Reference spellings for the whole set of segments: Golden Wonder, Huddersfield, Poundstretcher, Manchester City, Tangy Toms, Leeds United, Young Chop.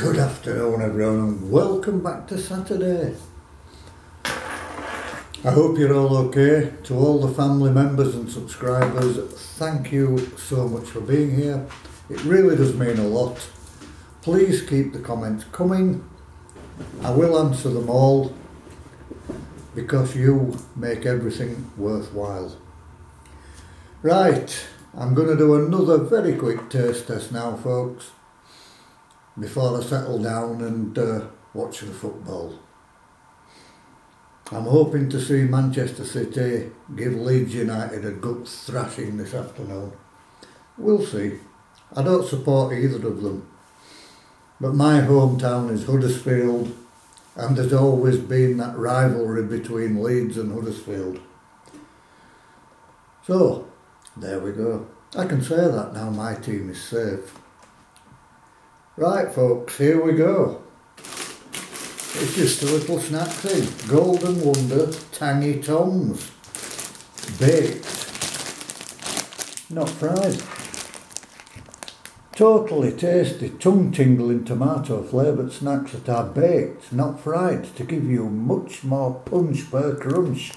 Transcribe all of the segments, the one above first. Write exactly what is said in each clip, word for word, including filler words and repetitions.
Good afternoon everyone and welcome back to Saturday. I hope you're all okay. To all the family members and subscribers, thank you so much for being here. It really does mean a lot. Please keep the comments coming. I will answer them all because you make everything worthwhile. Right, I'm going to do another very quick taste test now, folks, before I settle down and uh, watch the football. I'm hoping to see Manchester City give Leeds United a good thrashing this afternoon. We'll see. I don't support either of them, but my hometown is Huddersfield, and there's always been that rivalry between Leeds and Huddersfield. So, there we go. I can say that now, my team is safe. Right folks, here we go. It's just a little snack thing. Golden Wonder Tangy Toms. Baked. Not fried. Totally tasty, tongue-tingling tomato flavoured snacks that are baked, not fried, to give you much more punch per crunch.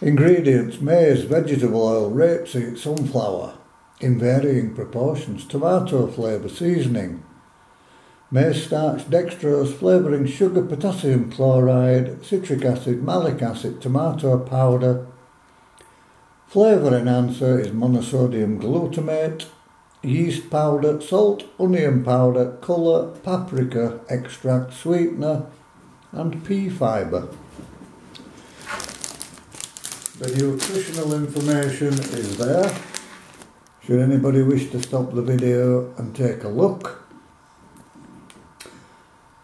Ingredients: maize, vegetable oil, rapeseed, sunflower, in varying proportions, tomato flavour, seasoning, maize starch, dextrose, flavouring, sugar, potassium chloride, citric acid, malic acid, tomato powder. Flavour enhancer is monosodium glutamate, yeast powder, salt, onion powder, colour, paprika extract, sweetener and pea fibre. The nutritional information is there. Should anybody wish to stop the video and take a look.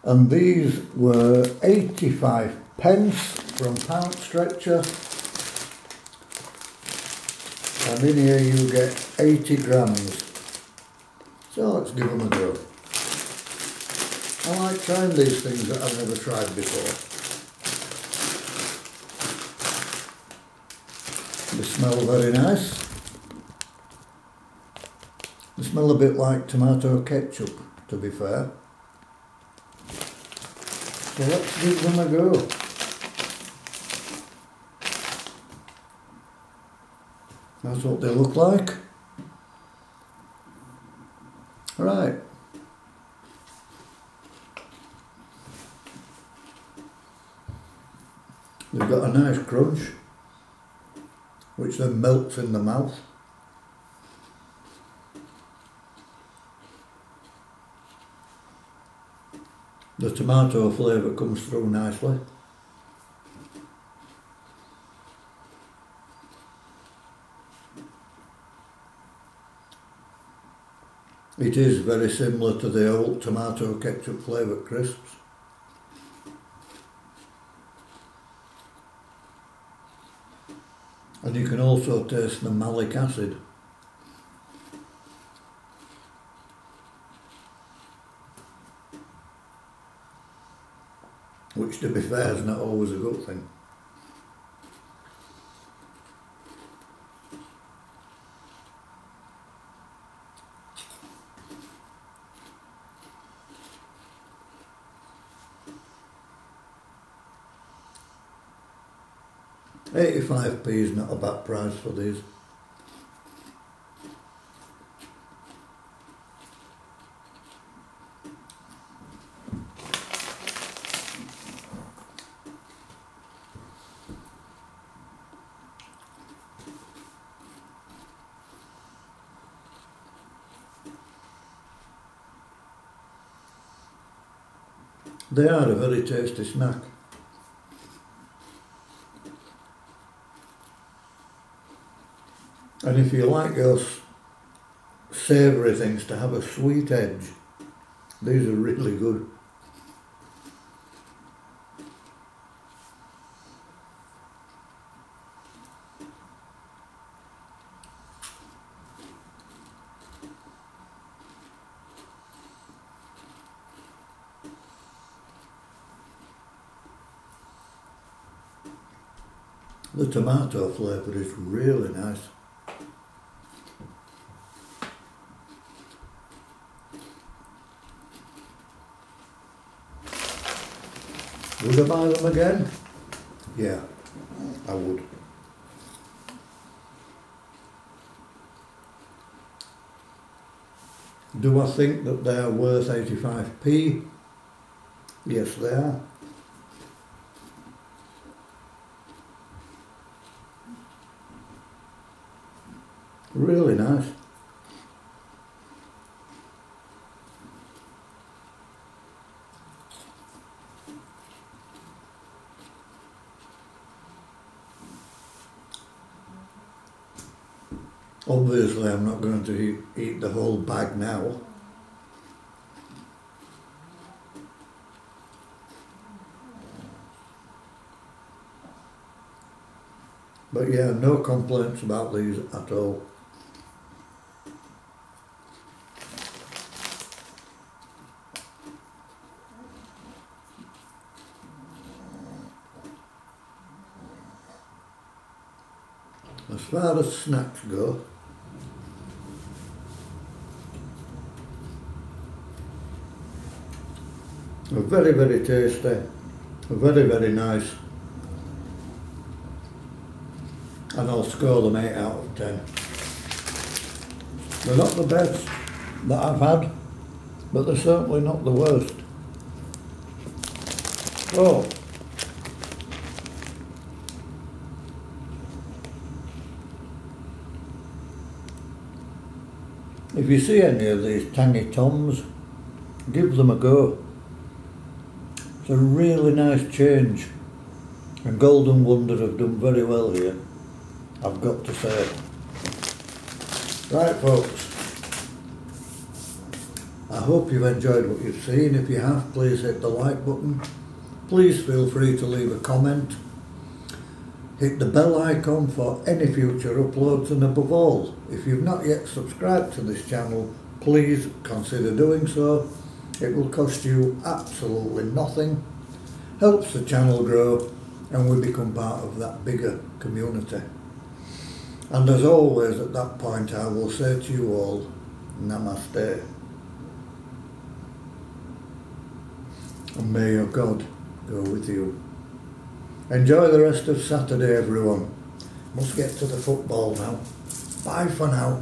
And these were eighty-five pence from Poundstretcher, and in here you get eighty grams. So let's give them a go. I like trying these things that I've never tried before. They smell very nice. They smell a bit like tomato ketchup, to be fair. So let's give them a go. That's what they look like. Right. They've got a nice crunch, which then melts in the mouth. The tomato flavour comes through nicely. It is very similar to the old tomato ketchup flavoured crisps. And you can also taste the malic acid. Which, to be fair, is not always a good thing. eighty-five p is not a bad price for these. They are a very tasty snack. And if you like your savoury things to have a sweet edge, these are really good. The tomato flavour is really nice. Would I buy them again? Yeah, I would. Do I think that they are worth eighty-five p? Yes, they are. Really nice. Obviously, I'm not going to eat, eat the whole bag now. But yeah, no complaints about these at all. As far as snacks go, very, very tasty, very, very nice, and I'll score them eight out of ten. They're not the best that I've had, but they're certainly not the worst. Oh, if you see any of these Tangy Toms, give them a go. It's a really nice change, and Golden Wonder have done very well here, I've got to say. Right folks, I hope you've enjoyed what you've seen. If you have, please hit the like button. Please feel free to leave a comment. Hit the bell icon for any future uploads, and above all, if you've not yet subscribed to this channel, please consider doing so. It will cost you absolutely nothing, helps the channel grow, and we become part of that bigger community. And as always at that point, I will say to you all, Namaste. And may your God go with you. Enjoy the rest of Saturday, everyone. Must get to the football now. Bye for now.